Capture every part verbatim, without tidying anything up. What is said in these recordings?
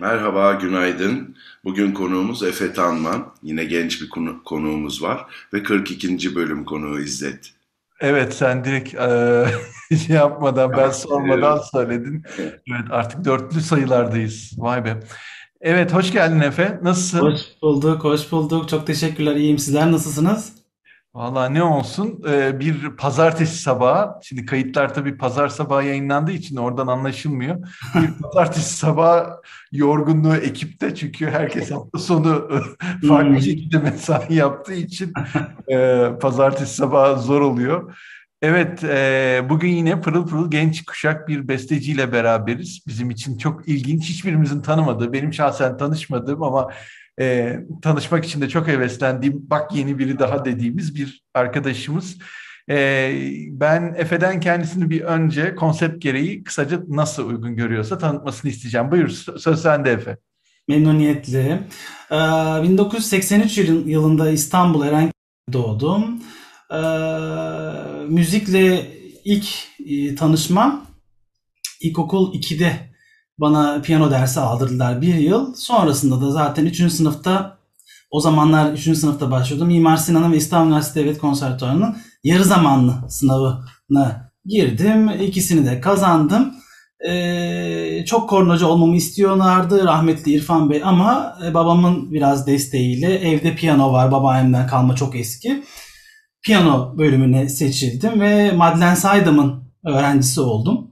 Merhaba, günaydın. Bugün konuğumuz Efe Tanman. Yine genç bir konu, konuğumuz var ve kırk ikinci bölüm konuğu İzzet. Evet, sen direkt e, şey yapmadan, ben sormadan söyledin. Evet, artık dörtlü sayılardayız. Vay be. Evet, hoş geldin Efe. Nasılsın? Hoş bulduk, hoş bulduk. Çok teşekkürler. İyiyim. Sizler nasılsınız? Valla ne olsun, e, bir pazartesi sabahı, şimdi kayıtlar tabii pazar sabahı yayınlandığı için oradan anlaşılmıyor. Bir pazartesi sabahı yorgunluğu ekipte, çünkü herkes hafta sonu farklı şekilde mesai yaptığı için e, pazartesi sabahı zor oluyor. Evet, e, bugün yine pırıl pırıl genç kuşak bir besteciyle beraberiz. Bizim için çok ilginç, hiçbirimizin tanımadığı, benim şahsen tanışmadığım ama... E, tanışmak için de çok heveslendiğim, bak yeni biri daha dediğimiz bir arkadaşımız. E, ben Efe'den kendisini bir önce konsept gereği kısaca nasıl uygun görüyorsa tanıtmasını isteyeceğim. Buyur, söz sende Efe. Memnuniyetle. Ee, bin dokuz yüz seksen üç yılında İstanbul Erenköy'de doğdum. Ee, müzikle ilk e, tanışmam ilkokul ikide. Bana piyano dersi aldırdılar bir yıl. Sonrasında da zaten üçüncü sınıfta, o zamanlar üçüncü sınıfta başlıyordum. Mimar Sinan'ın ve İstanbul Üniversitesi Devlet Konservatuvarı'nın yarı zamanlı sınavına girdim. İkisini de kazandım. Ee, çok kornocu olmamı istiyorlardı rahmetli İrfan Bey, ama babamın biraz desteğiyle evde piyano var. Babaannemden kalma, çok eski. Piyano bölümüne seçildim ve Madlen Saydam'ın öğrencisi oldum.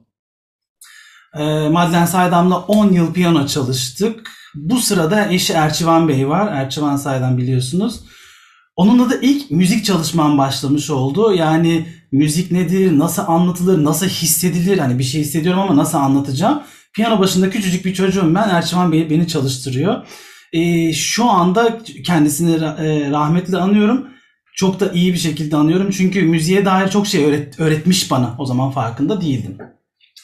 Madlen Saydam'la on yıl piyano çalıştık. Bu sırada eşi Erçivan Bey var. Erçivan Saydam, biliyorsunuz. Onunla da ilk müzik çalışmam başlamış oldu. Yani müzik nedir, nasıl anlatılır, nasıl hissedilir? Hani bir şey hissediyorum ama nasıl anlatacağım? Piyano başında küçücük bir çocuğum ben. Erçivan Bey beni çalıştırıyor. E, şu anda kendisini rahmetli anıyorum. Çok da iyi bir şekilde anıyorum. Çünkü müziğe dair çok şey öğret- öğretmiş bana. O zaman farkında değildim.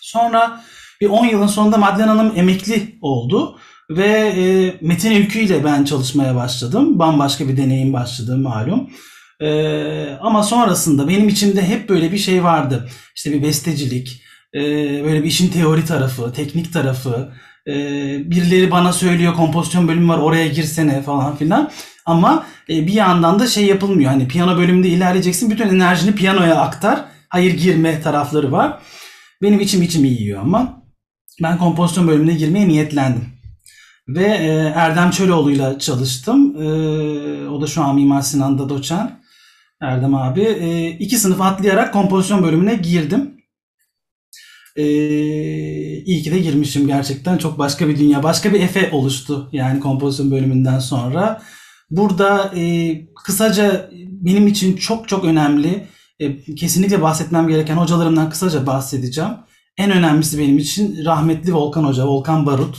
Sonra... Bir on yılın sonunda Madlen Hanım emekli oldu ve e, Metin Ülküyle ben çalışmaya başladım. Bambaşka bir deneyim başladı malum. E, ama sonrasında benim içimde hep böyle bir şey vardı. İşte bir bestecilik, e, böyle bir işin teori tarafı, teknik tarafı. E, birileri bana söylüyor, kompozisyon bölümü var, oraya girsene falan filan. Ama e, bir yandan da şey yapılmıyor. Hani piyano bölümünde ilerleyeceksin, bütün enerjini piyanoya aktar. Hayır, girme tarafları var. Benim içim içim iyi yiyor ama. Ben kompozisyon bölümüne girmeye niyetlendim. Ve e, Erdem Çöloğlu'yla çalıştım. E, o da şu an Mimar Sinan'da doçent. Erdem abi. E, iki sınıf atlayarak kompozisyon bölümüne girdim. E, iyi ki de girmişim gerçekten. Çok başka bir dünya, başka bir Efe oluştu. Yani kompozisyon bölümünden sonra. Burada e, kısaca benim için çok çok önemli, e, kesinlikle bahsetmem gereken hocalarımdan kısaca bahsedeceğim. En önemlisi benim için rahmetli Volkan Hoca, Volkan Barut.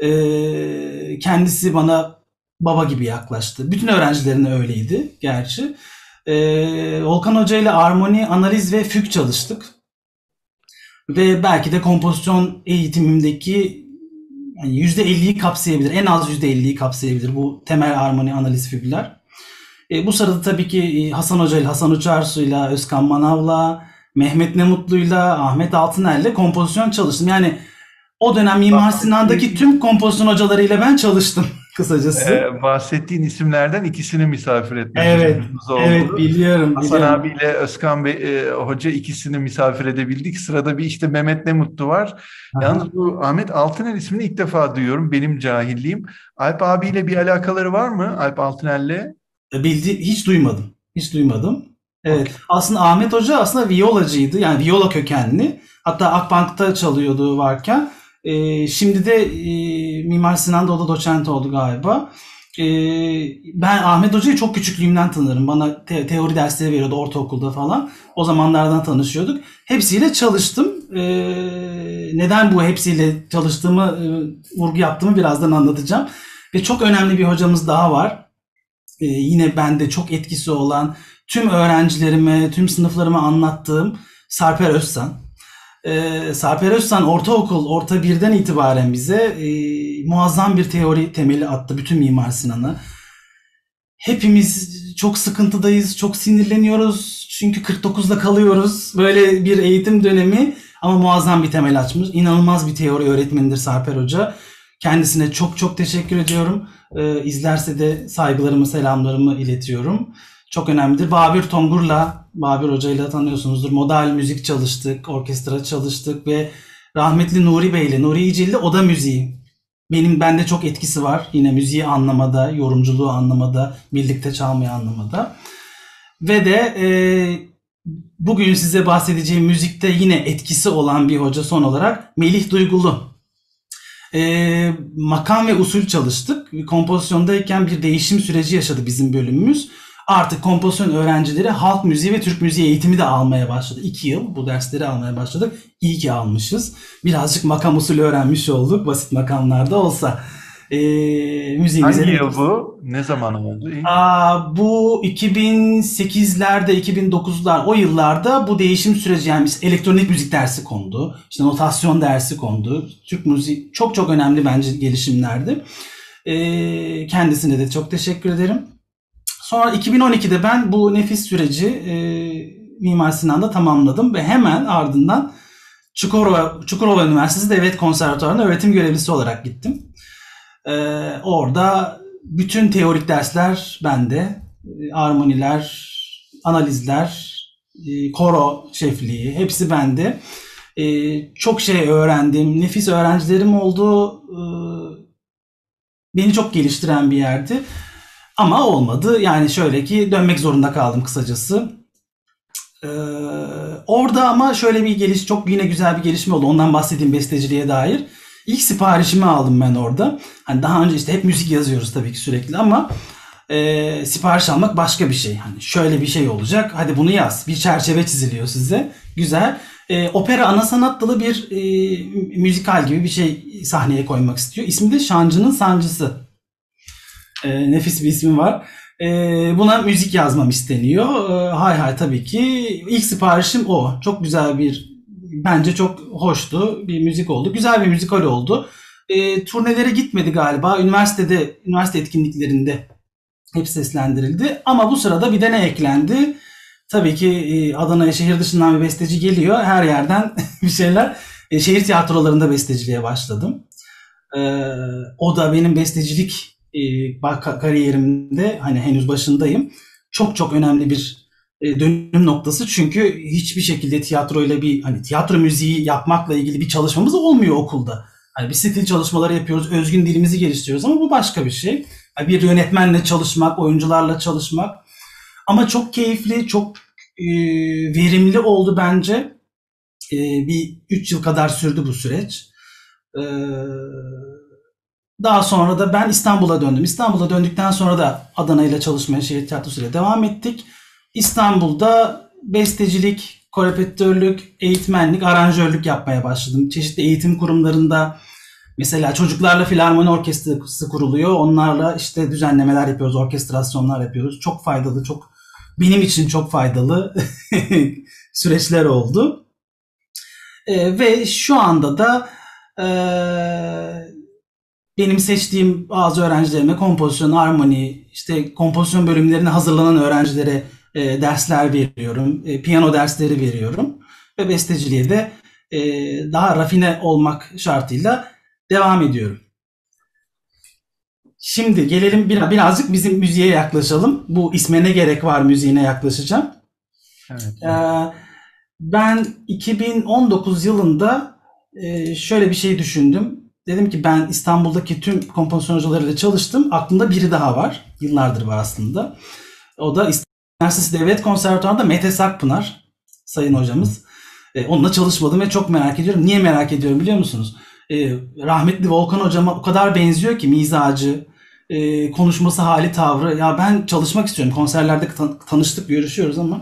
Ee, kendisi bana baba gibi yaklaştı. Bütün öğrencilerine öyleydi gerçi. Ee, Volkan Hoca ile armoni, analiz ve fük çalıştık. Ve belki de kompozisyon eğitimimdeki yani yüzde elliyi kapsayabilir. En az yüzde elliyi kapsayabilir bu temel armoni, analiz, fükler. Ee, bu sırada tabii ki Hasan Hoca ile, Hasan Uçarsu ile, Özkan Manav'la, Mehmet Nemutlu'yla, Ahmet Altınel'le kompozisyon çalıştım. Yani o dönem Mimar Sinan'daki tüm kompozisyon hocalarıyla ben çalıştım kısacası. Ee, bahsettiğin isimlerden ikisini misafir etmemiz evet, oldu. Evet, biliyorum. Hasan biliyorum. Abiyle Özkan Bey, e, Hoca ikisini misafir edebildik. Sırada bir işte Mehmet Nemutlu var. Aha. Yalnız bu Ahmet Altınel ismini ilk defa duyuyorum. Benim cahilliğim. Alp abiyle bir alakaları var mı? Alp Altınel'le? Bildi, hiç duymadım. Hiç duymadım. Evet. Okay. Aslında Ahmet Hoca aslında viyolacıydı. Yani viyola kökenli. Hatta Akbank'ta çalıyordu varken. E, şimdi de e, Mimar Sinan'da o da doçent oldu galiba. E, ben Ahmet Hoca'yı çok küçüklüğümden tanırım. Bana te- teori dersleri veriyordu ortaokulda falan. O zamanlardan tanışıyorduk. Hepsiyle çalıştım. E, neden bu hepsiyle çalıştığımı, e, vurgu yaptığımı birazdan anlatacağım. Ve çok önemli bir hocamız daha var. E, yine bende çok etkisi olan... Tüm öğrencilerime, tüm sınıflarıma anlattığım Sarper Össan. Ee, Sarper Össan ortaokul, orta birden itibaren bize e, muazzam bir teori temeli attı bütün Mimar Sinan'ı. Hepimiz çok sıkıntıdayız, çok sinirleniyoruz çünkü kırk dokuzda kalıyoruz. Böyle bir eğitim dönemi ama muazzam bir temel açmış. İnanılmaz bir teori öğretmenidir Sarper Hoca. Kendisine çok çok teşekkür ediyorum. Ee, izlerse de saygılarımı, selamlarımı iletiyorum. Çok önemlidir. Babir Tongur'la, Babir Hoca'yla tanıyorsunuzdur. Modal müzik çalıştık, orkestra çalıştık ve rahmetli Nuri Bey'le, Nuri İcili oda müziği. Benim bende çok etkisi var. Yine müziği anlamada, yorumculuğu anlamada, birlikte çalmayı anlamada. Ve de e, bugün size bahsedeceğim müzikte yine etkisi olan bir hoca son olarak Melih Duygulu. E, makam ve usul çalıştık. Kompozisyondayken bir değişim süreci yaşadı bizim bölümümüz. Artık kompozisyon öğrencileri halk müziği ve Türk müziği eğitimi de almaya başladı. İki yıl bu dersleri almaya başladık. İyi ki almışız. Birazcık makam usulü öğrenmiş olduk. Basit makamlarda olsa. Ee, müziğimize hangi yıl bu? Ne zaman oldu? Aa, bu iki bin sekizlerde, iki bin dokuzlar o yıllarda bu değişim süreci, yani elektronik müzik dersi kondu. İşte notasyon dersi kondu. Türk müziği çok çok önemli bence gelişimlerdi. Ee, kendisine de çok teşekkür ederim. Sonra iki bin on ikide ben bu nefis süreci e, Mimar Sinan'da tamamladım ve hemen ardından Çukurova, Çukurova Üniversitesi Devlet Konservatuvarı'na öğretim görevlisi olarak gittim. E, orada bütün teorik dersler bende, e, armoniler, analizler, e, koro şefliği hepsi bende. E, çok şey öğrendim, nefis öğrencilerim oldu, e, beni çok geliştiren bir yerdi. Ama olmadı. Yani şöyle ki dönmek zorunda kaldım kısacası. Ee, orada ama şöyle bir geliş, çok yine güzel bir gelişme oldu. Ondan bahsedeyim besteciliğe dair. İlk siparişimi aldım ben orada. Hani daha önce işte hep müzik yazıyoruz tabii ki sürekli ama e, sipariş almak başka bir şey. Hani şöyle bir şey olacak. Hadi bunu yaz. Bir çerçeve çiziliyor size. Güzel. E, opera ana sanat dalı bir e, müzikal gibi bir şey sahneye koymak istiyor. İsmi de Şancı'nın Sancısı. E, nefis bir ismi var. E, buna müzik yazmam isteniyor. E, hay hay tabii ki. İlk siparişim o. Çok güzel bir, bence çok hoştu. Bir müzik oldu. Güzel bir müzikal oldu. E, turnelere gitmedi galiba. Üniversitede, üniversite etkinliklerinde hep seslendirildi. Ama bu sırada bir de ne eklendi? Tabii ki e, Adana'ya şehir dışından bir besteci geliyor. Her yerden bir şeyler. E, şehir tiyatrolarında besteciliğe başladım. E, o da benim bestecilik kariyerimde hani henüz başındayım. Çok çok önemli bir dönüm noktası çünkü hiçbir şekilde tiyatroyla bir hani tiyatro müziği yapmakla ilgili bir çalışmamız olmuyor okulda. Hani bir stil çalışmaları yapıyoruz, özgün dilimizi geliştiriyoruz ama bu başka bir şey. Yani bir yönetmenle çalışmak, oyuncularla çalışmak ama çok keyifli, çok e, verimli oldu bence. E, bir üç yıl kadar sürdü bu süreç. Eee Daha sonra da ben İstanbul'a döndüm. İstanbul'a döndükten sonra da Adana ile çalışmaya, şehir tiyatrosuyla devam ettik. İstanbul'da bestecilik, korepektörlük, eğitmenlik, aranjörlük yapmaya başladım. Çeşitli eğitim kurumlarında mesela çocuklarla filarmoni orkestrası kuruluyor. Onlarla işte düzenlemeler yapıyoruz, orkestrasyonlar yapıyoruz. Çok faydalı, çok benim için çok faydalı süreçler oldu. E, ve şu anda da e, benim seçtiğim bazı öğrencilerime kompozisyon, armoni, işte kompozisyon bölümlerine hazırlanan öğrencilere e, dersler veriyorum. E, piyano dersleri veriyorum. Ve besteciliğe de e, daha rafine olmak şartıyla devam ediyorum. Şimdi gelelim biraz, birazcık bizim müziğe yaklaşalım. Bu isme ne gerek var müziğine yaklaşacağım. Evet, evet. E, ben iki bin on dokuz yılında e, şöyle bir şey düşündüm. Dedim ki ben İstanbul'daki tüm kompozisyon hocalarıyla çalıştım. Aklımda biri daha var. Yıllardır var aslında. O da İstanbul Üniversitesi Devlet Konservatuvarı'nda Mete Sakpınar. Sayın hocamız. E, onunla çalışmadım ve çok merak ediyorum. Niye merak ediyorum biliyor musunuz? E, rahmetli Volkan hocama o kadar benziyor ki mizacı, e, konuşması, hali, tavrı. Ya ben çalışmak istiyorum. Konserlerde tanıştık, görüşüyoruz ama.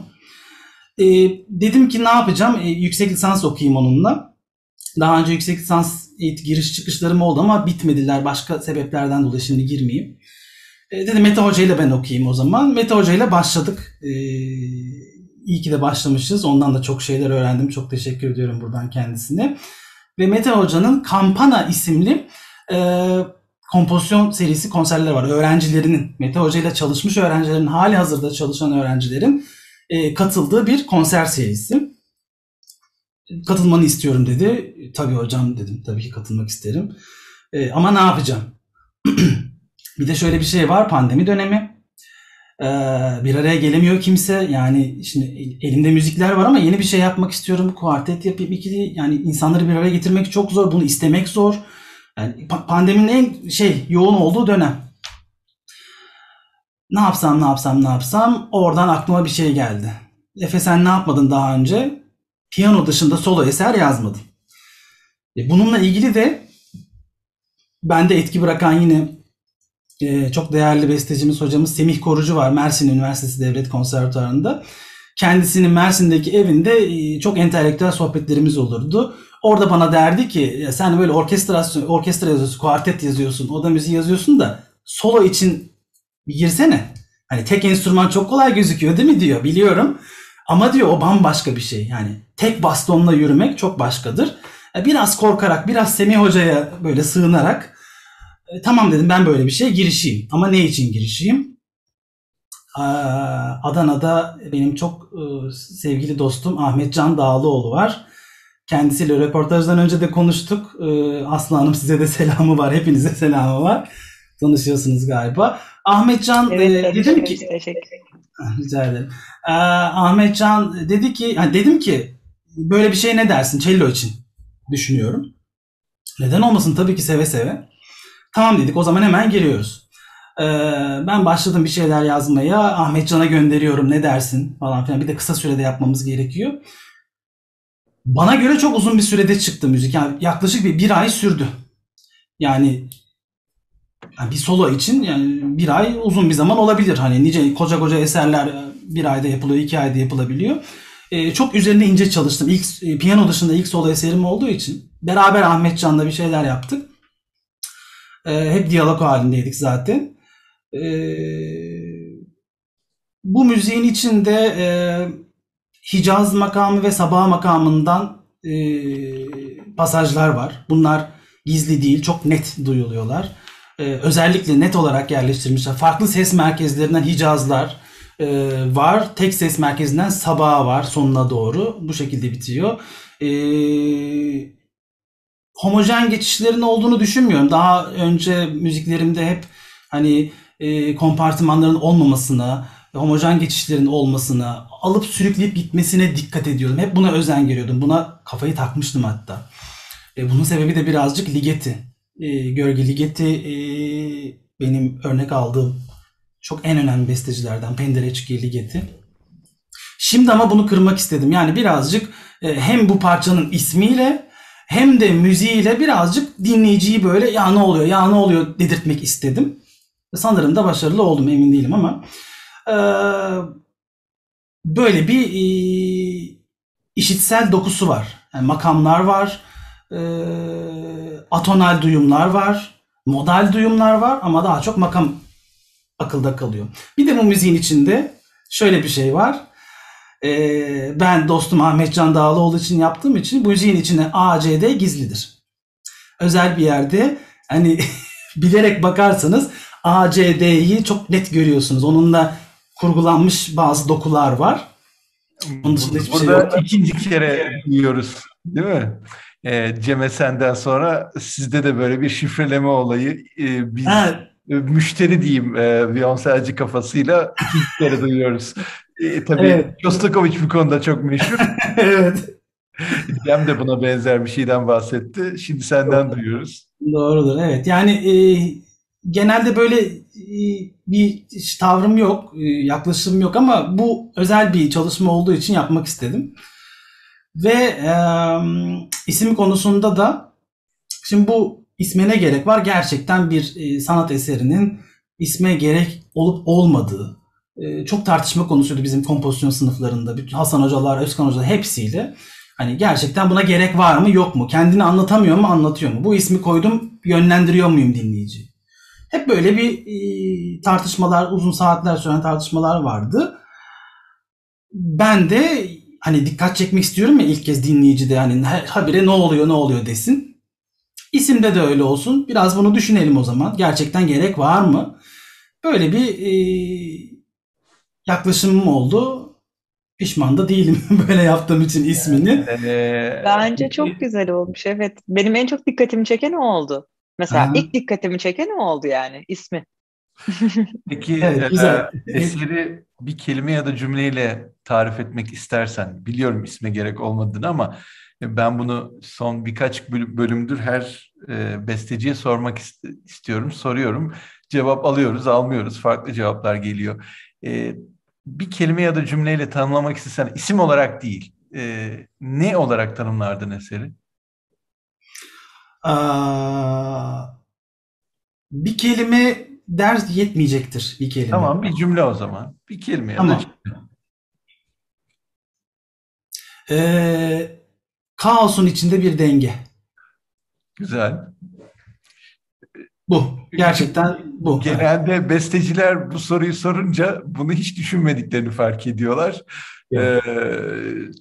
E, dedim ki ne yapacağım? E, yüksek lisans okuyayım onunla. Daha önce yüksek lisans giriş çıkışlarım oldu ama bitmediler. Başka sebeplerden dolayı şimdi girmeyeyim. E, dedim Mete Hoca ile ben okuyayım o zaman. Mete Hoca ile başladık. E, iyi ki de başlamışız. Ondan da çok şeyler öğrendim. Çok teşekkür ediyorum buradan kendisine. Ve Mete Hoca'nın Kampana isimli e, kompozisyon serisi konserleri var. Öğrencilerinin, Mete Hoca ile çalışmış öğrencilerin, hali hazırda çalışan öğrencilerin e, katıldığı bir konser serisi. Katılmanı istiyorum dedi. Tabii hocam dedim. Tabii ki katılmak isterim. E, ama ne yapacağım? Bir de şöyle bir şey var. Pandemi dönemi. E, bir araya gelemiyor kimse. Yani şimdi elimde müzikler var ama yeni bir şey yapmak istiyorum. Kuartet yapayım. İkili, yani insanları bir araya getirmek çok zor. Bunu istemek zor. Yani pandeminin en şey yoğun olduğu dönem. Ne yapsam ne yapsam ne yapsam. Oradan aklıma bir şey geldi. Efe, sen ne yapmadın daha önce? Piyano dışında solo eser yazmadım. Bununla ilgili de bende etki bırakan yine çok değerli bestecimiz, hocamız Semih Korucu var. Mersin Üniversitesi Devlet Konservatuvarı'nda. Kendisinin Mersin'deki evinde çok entelektüel sohbetlerimiz olurdu. Orada bana derdi ki sen böyle orkestrasyon, orkestra yazıyorsun, kuartet yazıyorsun, oda müziği yazıyorsun da solo için bir girsene. Hani tek enstrüman çok kolay gözüküyor değil mi diyor, biliyorum. Ama diyor o bambaşka bir şey. Yani tek bastonla yürümek çok başkadır. Biraz korkarak, biraz Semih Hoca'ya böyle sığınarak tamam dedim, ben böyle bir şeye girişeyim. Ama ne için girişeyim? Adana'da benim çok sevgili dostum Ahmet Can Dağlıoğlu var. Kendisiyle röportajdan önce de konuştuk. Aslı Hanım, size de selamı var. Hepinize selamı var. Tanışıyorsunuz galiba. Ahmet Can evet, dedim evet, ki rica ederim. Ee, Ahmet Can dedi ki, yani dedim ki böyle bir şey ne dersin? Cello için düşünüyorum. Neden olmasın? Tabii ki seve seve. Tamam dedik. O zaman hemen giriyoruz. Ee, ben başladım bir şeyler yazmaya. Ahmet Can'a gönderiyorum. Ne dersin? Falan filan. Bir de kısa sürede yapmamız gerekiyor. Bana göre çok uzun bir sürede çıktı müzik. Yani yaklaşık bir, bir ay sürdü. Yani Yani bir solo için yani bir ay uzun bir zaman olabilir. Hani nice koca koca eserler bir ayda yapılıyor, iki ayda yapılabiliyor. Ee, çok üzerine ince çalıştım. İlk e, piyano dışında ilk solo eserim olduğu için. Beraber Ahmet Can'la bir şeyler yaptık. Ee, hep diyalog halindeydik zaten. Ee, bu müziğin içinde e, Hicaz makamı ve Sabah makamından e, pasajlar var. Bunlar gizli değil, çok net duyuluyorlar. Özellikle net olarak yerleştirmişler. Farklı ses merkezlerinden Hicazlar var. Tek ses merkezinden Sabah var sonuna doğru. Bu şekilde bitiyor. E, homojen geçişlerin olduğunu düşünmüyorum. Daha önce müziklerimde hep hani e, kompartımanların olmamasına, homojen geçişlerin olmasına, alıp sürükleyip gitmesine dikkat ediyordum. Hep buna özen görüyordum. Buna kafayı takmıştım hatta. E, bunun sebebi de birazcık Ligeti. E, Görge Ligeti e, benim örnek aldığım çok en önemli bestecilerden, Pendereç Ligeti. Şimdi ama bunu kırmak istedim. Yani birazcık e, hem bu parçanın ismiyle hem de müziğiyle birazcık dinleyiciyi böyle ya ne oluyor ya ne oluyor dedirtmek istedim. Sanırım da başarılı oldum, emin değilim ama e, böyle bir e, işitsel dokusu var. Yani makamlar var. Atonal duyumlar var, modal duyumlar var ama daha çok makam akılda kalıyor. Bir de bu müziğin içinde şöyle bir şey var. Ben dostum Ahmet Can Dağlıoğlu için yaptığım için bu müziğin içine A C D gizlidir. Özel bir yerde hani bilerek bakarsanız A C D'yi çok net görüyorsunuz. Onunla kurgulanmış bazı dokular var. Onun dışında hiçbir şey yok. Burada ikinci kere duyuyoruz, değil mi? Cem Esen'den sonra sizde de böyle bir şifreleme olayı, biz ha. müşteri diyeyim Beyoncé'ci kafasıyla ilk kere duyuyoruz. E, tabii evet. Kostakovich bu konuda çok meşhur. Evet. Cem de buna benzer bir şeyden bahsetti. Şimdi senden Doğrudur. duyuyoruz. Doğrudur, evet. Yani e, genelde böyle e, bir tavrım yok, e, yaklaşımım yok ama bu özel bir çalışma olduğu için yapmak istedim. Ve e, isim konusunda da şimdi bu isme ne gerek var? Gerçekten bir e, sanat eserinin isme gerek olup olmadığı e, çok tartışma konusuydu bizim kompozisyon sınıflarında. Bütün Hasan hocalar, Özkan hocalar hepsiyle. Hani gerçekten buna gerek var mı, yok mu? Kendini anlatamıyor mu, anlatıyor mu? Bu ismi koydum, yönlendiriyor muyum dinleyiciyi? Hep böyle bir e, tartışmalar, uzun saatler süren tartışmalar vardı. ben de hani dikkat çekmek istiyorum ya ilk kez dinleyici de hani habire ne oluyor ne oluyor desin. İsimde de öyle olsun. Biraz bunu düşünelim o zaman. Gerçekten gerek var mı? Böyle bir e, yaklaşımım oldu. Pişman da değilim böyle yaptığım için ismini. Bence çok güzel olmuş. Evet. Benim en çok dikkatimi çeken o oldu. Mesela ha. ilk dikkatimi çeken o oldu yani ismi. Peki evet, e, eseri bir kelime ya da cümleyle tarif etmek istersen, biliyorum isme gerek olmadığını ama ben bunu son birkaç bölümdür her e, besteciye sormak ist- istiyorum, soruyorum. Cevap alıyoruz, almıyoruz. Farklı cevaplar geliyor. E, bir kelime ya da cümleyle tanımlamak istesen, isim olarak değil, e, ne olarak tanımlardın eseri? Aa, bir kelime ders yetmeyecektir bir kelime. Tamam, bir cümle o zaman. Bir kelime ya tamam. da cümle. Ee, kaosun içinde bir denge. Güzel. Bu. Gerçekten bu. Genelde besteciler bu soruyu sorunca bunu hiç düşünmediklerini fark ediyorlar. Evet. Ee,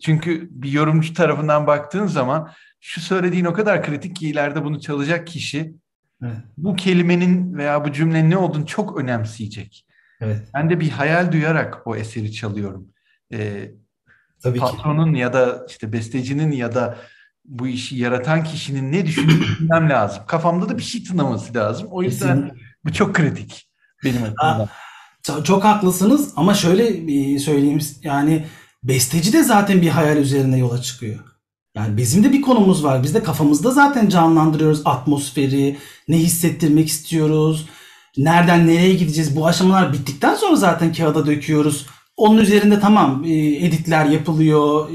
çünkü bir yorumcu tarafından baktığın zaman şu söylediğin o kadar kritik ki ileride bunu çalacak kişi evet. bu kelimenin veya bu cümlenin ne olduğunu çok önemseyecek. Evet. Ben de bir hayal duyarak o eseri çalıyorum. Ee, Tabii patronun ki. ya da işte bestecinin ya da bu işi yaratan kişinin ne düşündüğünü bilmem lazım. Kafamda da bir şey tınlaması lazım. O yüzden Kesinlikle. bu çok kritik benim açımdan. Çok, çok haklısınız ama şöyle bir söyleyeyim. Yani besteci de zaten bir hayal üzerine yola çıkıyor. Yani bizim de bir konumuz var. Biz de kafamızda zaten canlandırıyoruz atmosferi, ne hissettirmek istiyoruz, nereden nereye gideceğiz. Bu aşamalar bittikten sonra zaten kağıda döküyoruz. Onun üzerinde tamam editler yapılıyor,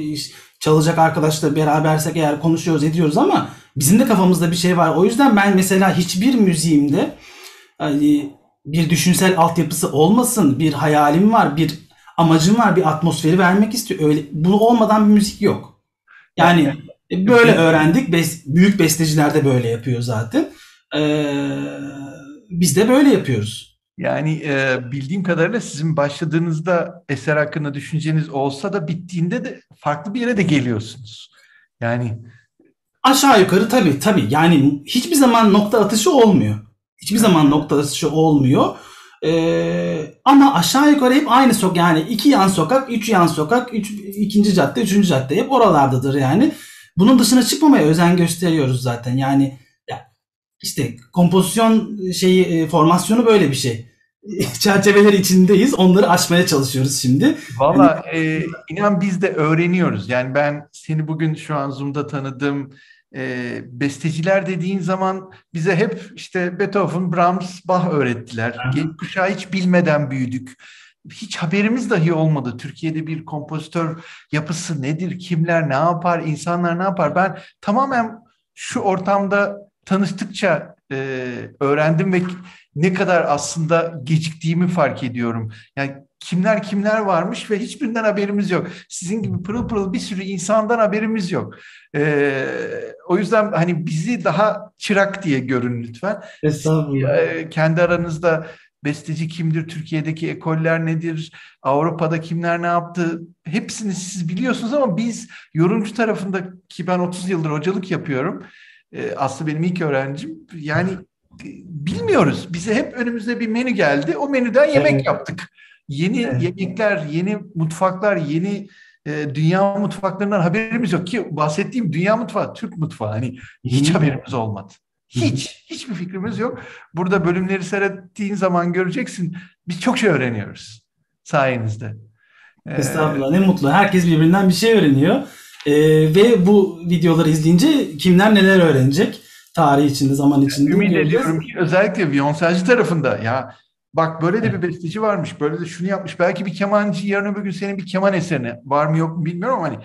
çalacak arkadaşla berabersek eğer konuşuyoruz ediyoruz ama bizim de kafamızda bir şey var. O yüzden ben mesela hiçbir müziğimde hani bir düşünsel altyapısı olmasın, bir hayalim var, bir amacım var, bir atmosferi vermek istiyor. Öyle, bu olmadan bir müzik yok. Yani böyle öğrendik. Bes, büyük besteciler de böyle yapıyor zaten. Ee, biz de böyle yapıyoruz. Yani e, bildiğim kadarıyla sizin başladığınızda eser hakkında düşünceniz olsa da bittiğinde de farklı bir yere de geliyorsunuz. Yani aşağı yukarı tabii tabii. Yani hiçbir zaman nokta atışı olmuyor. Hiçbir zaman nokta atışı olmuyor. E, ama aşağı yukarı hep aynı sokak. Yani iki yan sokak, üç yan sokak, üç, ikinci cadde, üçüncü cadde hep oralardadır yani. Bunun dışına çıkmamaya özen gösteriyoruz zaten. Yani İşte kompozisyon şeyi, formasyonu böyle bir şey. Çerçeveler içindeyiz. Onları aşmaya çalışıyoruz şimdi. Valla e, inan biz de öğreniyoruz. Yani ben seni bugün şu an Zoom'da tanıdım. E, besteciler dediğin zaman bize hep işte Beethoven, Brahms, Bach öğrettiler. Genç kuşağı hiç bilmeden büyüdük. Hiç haberimiz dahi olmadı. Türkiye'de bir kompozitör yapısı nedir? Kimler ne yapar? İnsanlar ne yapar? Ben tamamen şu ortamda tanıştıkça e, öğrendim ve ne kadar aslında geciktiğimi fark ediyorum. Yani kimler kimler varmış ve hiçbirinden haberimiz yok. Sizin gibi pırıl pırıl bir sürü insandan haberimiz yok. E, o yüzden hani bizi daha çırak diye görün lütfen. Estağfurullah. E, kendi aranızda besteci kimdir, Türkiye'deki ekoller nedir, Avrupa'da kimler ne yaptı, hepsini siz biliyorsunuz ama biz yorumcu tarafında ki ben otuz yıldır hocalık yapıyorum. Aslı benim ilk öğrencim. Yani bilmiyoruz. Bize hep önümüzde bir menü geldi. O menüden yemek evet. yaptık. Yeni evet. yemekler, yeni mutfaklar, yeni e, dünya mutfaklarından haberimiz yok ki bahsettiğim dünya mutfağı, Türk mutfağı. Hani hiç haberimiz olmadı. Hiç. Hiçbir fikrimiz yok. Burada bölümleri seyrettiğin zaman göreceksin. Biz çok şey öğreniyoruz sayenizde. Estağfurullah. Ee, ne mutlu. Herkes birbirinden bir şey öğreniyor. Ee, ve bu videoları izleyince kimler neler öğrenecek tarih içinde, zaman içinde. Ümit göreceğiz. Ediyorum ki özellikle viyonsajcı tarafında ya bak böyle de bir besteci varmış, böyle de şunu yapmış. Belki bir kemancı yarın öbür gün senin bir keman eserini var mı yok mu bilmiyorum ama hani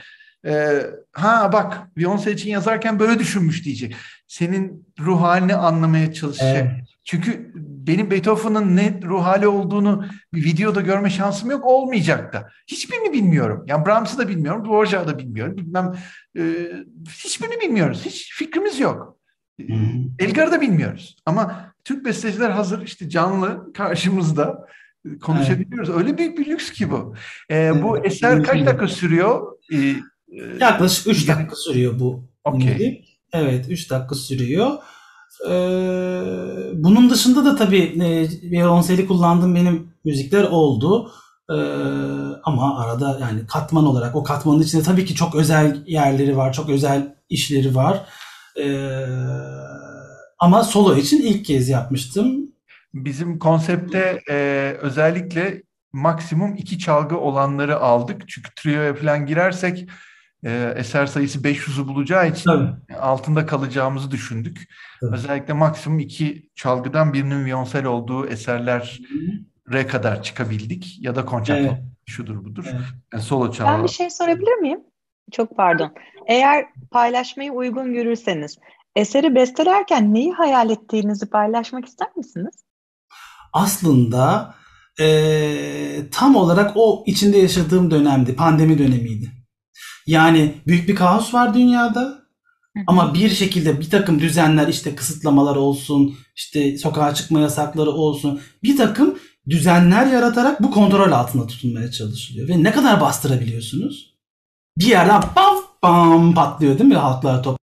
e, ha bak viyonsa için yazarken böyle düşünmüş diyecek. Senin ruh halini anlamaya çalışacak. Evet. Çünkü benim Beethoven'ın ne ruh hali olduğunu bir videoda görme şansım yok, olmayacak da. Hiçbirini bilmiyorum. Yani Brahms'ı da bilmiyorum, Dvorak'ı da bilmiyorum. Bilmem, e, hiçbirini bilmiyoruz. Hiç fikrimiz yok. Elgar'ı da bilmiyoruz. Ama Türk besteciler hazır işte canlı karşımızda. konuşabiliyoruz. Evet. Öyle büyük bir lüks ki bu. Ee, bu evet. eser kaç dakika sürüyor? Ee, Yaklaşık üç dakika sürüyor bu. Okay. Evet, üç dakika sürüyor. Ee, bunun dışında da tabii violonseli kullandığım benim müzikler oldu. Ee, ama arada yani katman olarak o katmanın içinde tabii ki çok özel yerleri var, çok özel işleri var. Ee, ama solo için ilk kez yapmıştım. Bizim konsepte e, özellikle maksimum iki çalgı olanları aldık. Çünkü trio'ya falan girersek e, eser sayısı beş yüzü bulacağı için tabii. altında kalacağımızı düşündük. Tabii. Özellikle maksimum iki çalgıdan birinin viyonsel olduğu eserlere kadar çıkabildik. Ya da konçerto evet. şudur budur. Evet. Yani solo çalgı. Ben bir şey sorabilir miyim? Çok pardon. Eğer paylaşmayı uygun görürseniz eseri bestelerken neyi hayal ettiğinizi paylaşmak ister misiniz? Aslında e, tam olarak o içinde yaşadığım dönemdi. Pandemi dönemiydi. Yani büyük bir kaos var dünyada. Ama bir şekilde bir takım düzenler, işte kısıtlamalar olsun, işte sokağa çıkma yasakları olsun, bir takım düzenler yaratarak bu kontrol altında tutulmaya çalışılıyor. Ve ne kadar bastırabiliyorsunuz? Bir yerden bam bam patlıyor değil mi? Halklar top.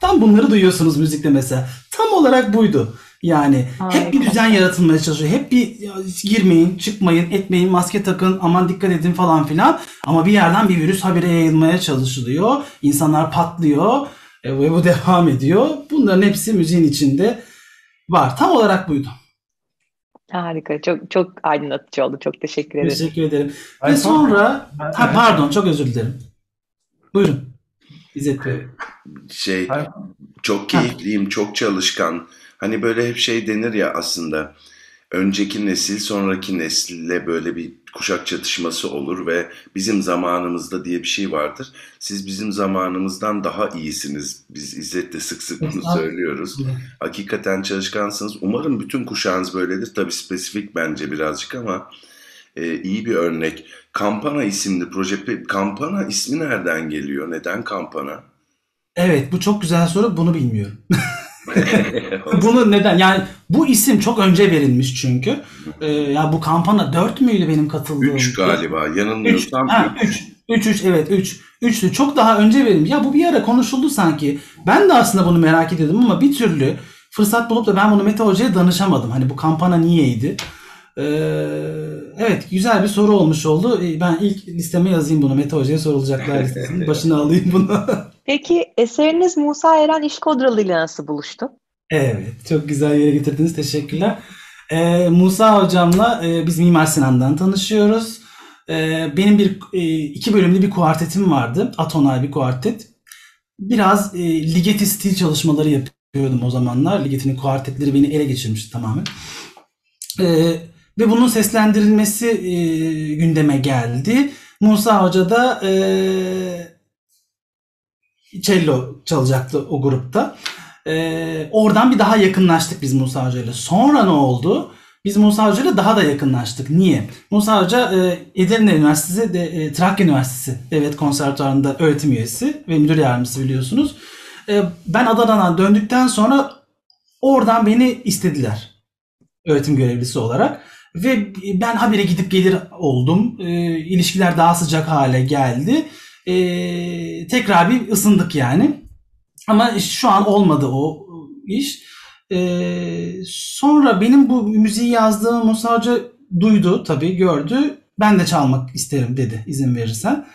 Tam bunları duyuyorsunuz müzikte mesela. Tam olarak buydu. Yani Harika. Hep bir düzen yaratılmaya çalışıyor. Hep bir girmeyin, çıkmayın, etmeyin, maske takın, aman dikkat edin falan filan. Ama bir yerden bir virüs habire yayılmaya çalışılıyor. İnsanlar patlıyor e, ve bu devam ediyor. Bunların hepsi müziğin içinde var. Tam olarak buydu. Harika. Çok çok aydınlatıcı oldu. Çok teşekkür ederim. Teşekkür ederim. Ay, ve sonra... Ay, ha, pardon, çok özür dilerim. Buyurun. İzzet Bey. Şey, Ay, çok keyifliyim, ha. çok çalışkan. Hani böyle hep şey denir ya aslında, önceki nesil sonraki nesille böyle bir kuşak çatışması olur ve bizim zamanımızda diye bir şey vardır. Siz bizim zamanımızdan daha iyisiniz. Biz İzzet'le sık sık bunu söylüyoruz. Hakikaten çalışkansınız. Umarım bütün kuşağınız böyledir. Tabii spesifik bence birazcık ama e, iyi bir örnek. Kampana isimli proje. Kampana ismi nereden geliyor? Neden Kampana? Evet, bu çok güzel soru. Bunu bilmiyorum. Bunu neden? Yani bu isim çok önce verilmiş çünkü. Ee, ya bu kampanya dört müydü benim katıldığım? üç galiba. Yanılmıyorsam üç. üç üç evet üç. üçlü çok daha önce verilmiş. Ya bu bir ara konuşuldu sanki. Ben de aslında bunu merak ediyordum ama bir türlü fırsat bulup da ben bunu Mete Hoca'ya danışamadım. Hani bu kampanya niyeydi? Ee, evet, güzel bir soru olmuş oldu. Ben ilk listeme yazayım bunu. Mete Hoca'ya sorulacaklar listesinin başına alayım bunu. Peki eseriniz Musa Eren İşkodralı ile nasıl buluştu? Evet, çok güzel yere getirdiniz. Teşekkürler. Ee, Musa hocamla e, biz Mimar Sinan'dan tanışıyoruz. Ee, benim bir e, iki bölümlü bir kuartetim vardı. Atonal bir kuartet. Biraz e, Ligeti stil çalışmaları yapıyordum o zamanlar. Ligeti'nin kuartetleri beni ele geçirmişti tamamen. Ee, ve bunun seslendirilmesi e, gündeme geldi. Musa hoca da e, Cello çalacaktı o grupta. Ee, oradan bir daha yakınlaştık biz Musa Hoca'yla. Sonra ne oldu? Biz Musa Hoca'yla daha da yakınlaştık. Niye? Musa Hoca e, Edirne Üniversitesi, de, e, Trakya Üniversitesi Devlet Konservatuvarı'nda öğretim üyesi ve müdür yardımcısı biliyorsunuz. E, ben Adana'dan döndükten sonra oradan beni istediler. Öğretim görevlisi olarak. Ve ben habire gidip gelir oldum. E, ilişkiler daha sıcak hale geldi. Ee, tekrar bir ısındık yani. Ama şu an olmadı o iş. Ee, sonra benim bu müziği yazdığım Musa Hoca duydu tabii, gördü. Ben de çalmak isterim dedi, izin verirsen.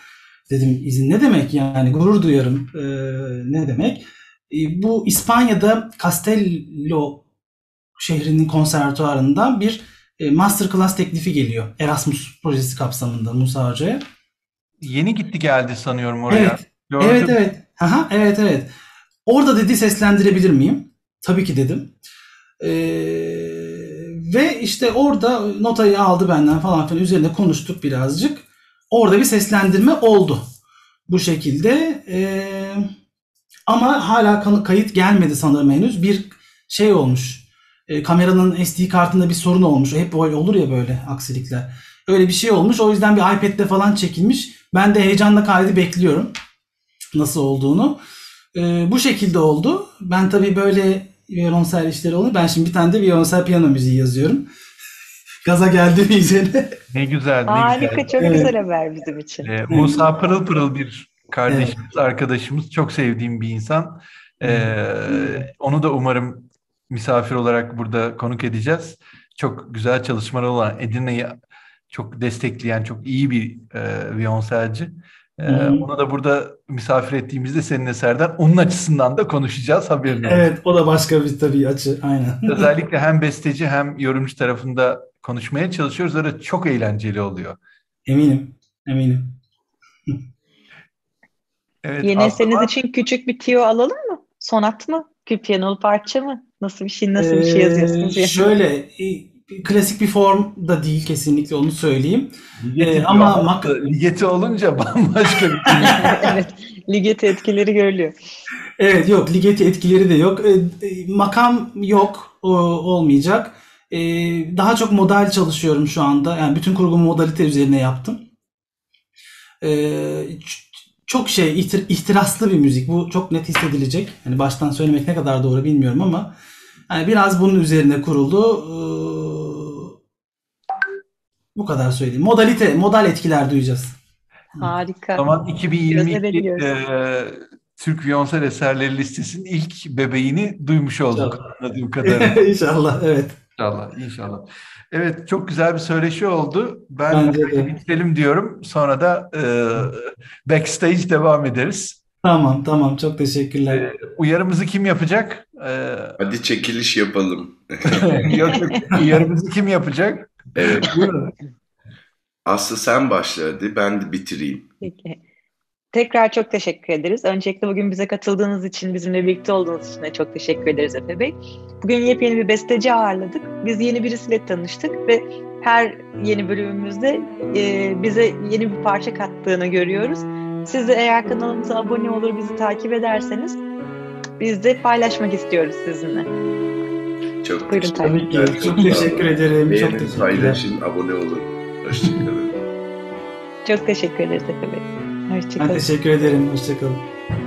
Dedim izin ne demek yani, gurur duyarım ee, ne demek. Ee, bu İspanya'da Castello şehrinin konservatuarından bir e, masterclass teklifi geliyor. Erasmus projesi kapsamında Musa Hoca'ya. Yeni gitti geldi sanıyorum oraya. Evet. Gördüm. Evet evet. Aha, evet evet. Orada dedi seslendirebilir miyim? Tabii ki dedim. Ee, ve işte orada notayı aldı benden falan filan, üzerine konuştuk birazcık. Orada bir seslendirme oldu. Bu şekilde. Ee, ama hala kayıt gelmedi sanırım henüz. Bir şey olmuş. E, kameranın S D kartında bir sorun olmuş. Hep böyle olur ya, böyle aksilikler. Öyle bir şey olmuş. O yüzden bir iPad'le falan çekilmiş. Ben de heyecanla kaydı bekliyorum nasıl olduğunu. Ee, bu şekilde oldu. Ben tabii böyle violonsel işleri oldu. Ben şimdi bir tane de violonsel piyano müziği yazıyorum. Gaza geldi iyicene. Ne güzel, ne Harika, güzel. Harika, çok evet. güzel haber bizim için. Ee, Musa pırıl pırıl bir kardeşimiz, evet. arkadaşımız, çok sevdiğim bir insan. Ee, onu da umarım misafir olarak burada konuk edeceğiz. Çok güzel çalışmaları olan, Edirne'yi çok destekleyen, çok iyi bir e, viyonselci. Ee, ona da burada misafir ettiğimizde senin eserden onun açısından da konuşacağız, haberin olsun. Evet, o da başka bir tabii açı, aynen. Özellikle hem besteci hem yorumcu tarafında konuşmaya çalışıyoruz. Öyle çok eğlenceli oluyor. Eminim, eminim. Evet, yeni eseriniz için küçük bir tiyo alalım mı? Sonat mı? Piyanolu parça mı? Nasıl bir şey, nasıl bir şey yazıyorsunuz? Ee, şöyle... Klasik bir form da değil kesinlikle, onu söyleyeyim. Ligeti ee, ama mak- Ligeti olunca bambaşka bir şey. Evet, Ligeti etkileri görülüyor. Evet, yok, Ligeti etkileri de yok. E, makam yok, o, olmayacak. E, daha çok modal çalışıyorum şu anda. Yani bütün kurgumu modalite üzerine yaptım. E, çok şey ihtir- ihtiraslı bir müzik. Bu çok net hissedilecek. Yani baştan söylemek ne kadar doğru bilmiyorum ama yani biraz bunun üzerine kuruldu. Bu kadar söyleyeyim. Modalite, modal etkiler duyacağız. Harika. O zaman iki bin yirmi iki e, Türk Viyonsel Eserleri listesinin ilk bebeğini duymuş olduk. İnşallah. Anladığım kadarıyla. İnşallah, evet. İnşallah, inşallah. Evet, çok güzel bir söyleşi oldu. Ben bitirelim diyorum. Sonra da e, backstage devam ederiz. Tamam, tamam. Çok teşekkürler. Ee, uyarımızı kim yapacak? Ee... Hadi çekiliş yapalım. Uyarımızı kim yapacak? Evet. Aslı sen başla hadi, ben de bitireyim. Peki. Tekrar çok teşekkür ederiz. Öncelikle bugün bize katıldığınız için, bizimle birlikte olduğunuz için de çok teşekkür ederiz Efe Bey. Bugün yepyeni bir besteci ağırladık. Biz yeni birisiyle tanıştık ve her yeni bölümümüzde e, bize yeni bir parça kattığını görüyoruz. Siz de eğer kanalımıza abone olur, bizi takip ederseniz biz de paylaşmak istiyoruz sizinle. Çok Buyurun, teşekkür ederim. Çok teşekkür ederim. Beğenin, çok paylaşın, abone olun. Hoşçakalın. Çok teşekkür ederiz Efe Bey. Hoşçakalın. Ben teşekkür ederim. Hoşçakalın.